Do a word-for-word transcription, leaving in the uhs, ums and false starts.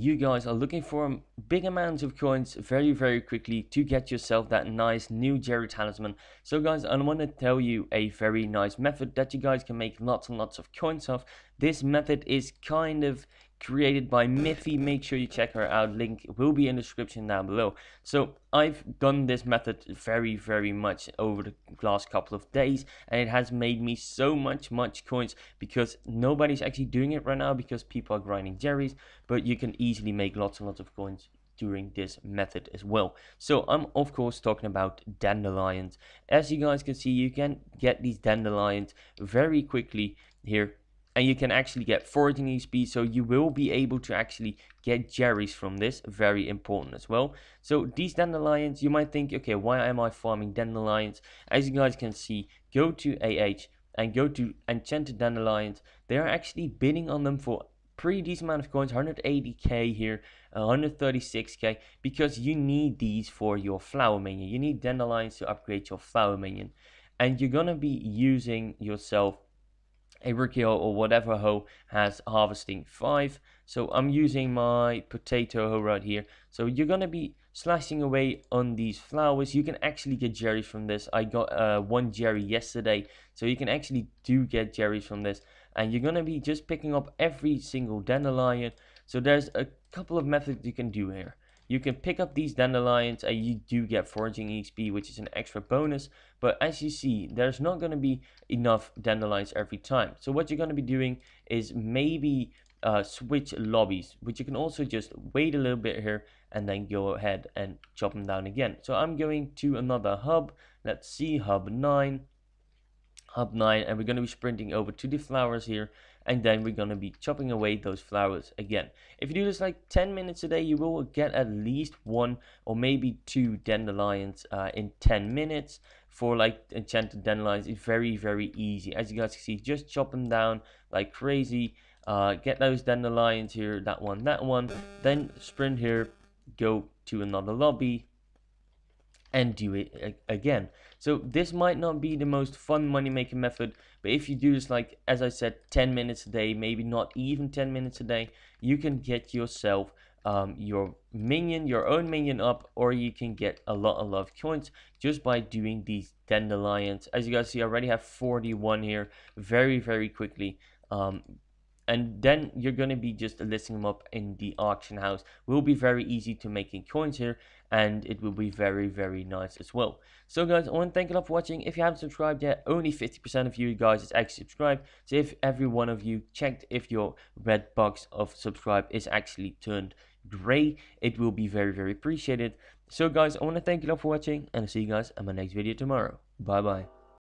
you guys are looking for big amounts of coins very very quickly to get yourself that nice new Jerry Talisman. So guys, I want to tell you a very nice method that you guys can make lots and lots of coins off. This method is kind of created by Miffy. Make sure you check her out, link will be in the description down below. So I've done this method very very much over the last couple of days, and it has made me so much much coins because nobody's actually doing it right now because people are grinding Jerry's, but you can easily make lots and lots of coins during this method as well. So I'm of course talking about dandelions. As you guys can see, you can get these dandelions very quickly here. And you can actually get fourteen E X P, so you will be able to actually get Jerry's from this. Very important as well. So these dandelions, you might think, okay, why am I farming dandelions? As you guys can see, go to A H and go to Enchanted Dandelions. They are actually bidding on them for pretty decent amount of coins, one hundred eighty K here, one hundred thirty-six K, because you need these for your flower minion. You need dandelions to upgrade your flower minion. And you're gonna be using yourself a rookie hoe or whatever hoe has harvesting five. So I'm using my potato hoe right here. So you're gonna be slashing away on these flowers. You can actually get Jerry's from this. I got uh, one Jerry yesterday, so you can actually do get Jerry's from this. And you're gonna be just picking up every single dandelion. So there's a couple of methods you can do here. You can pick up these dandelions and you do get foraging E X P, which is an extra bonus. But as you see, there's not going to be enough dandelions every time. So what you're going to be doing is maybe uh, switch lobbies, which you can also just wait a little bit here and then go ahead and chop them down again. So I'm going to another hub. Let's see, hub nine. hub nine, and we're going to be sprinting over to the flowers here, and then we're going to be chopping away those flowers again. If you do this like ten minutes a day, you will get at least one or maybe two dandelions uh, in ten minutes. For like enchanted dandelions, it's very very easy. As you guys can see, just chop them down like crazy. Uh, get those dandelions here, that one, that one, then sprint here, go to another lobby, and do it again. So this might not be the most fun money making method, but if you do this like, as I said, ten minutes a day, maybe not even ten minutes a day, you can get yourself um, your minion, your own minion up, or you can get a lot a lot of coins just by doing these dandelions. As you guys see, I already have forty-one here very very quickly. Um, And then you're going to be just listing them up in the auction house. It will be very easy to making coins here, and it will be very, very nice as well. So guys, I want to thank you all for watching. If you haven't subscribed yet, only fifty percent of you guys is actually subscribed. So if every one of you checked if your red box of subscribe is actually turned gray, it will be very, very appreciated. So guys, I want to thank you all for watching, and I'll see you guys in my next video tomorrow. Bye-bye.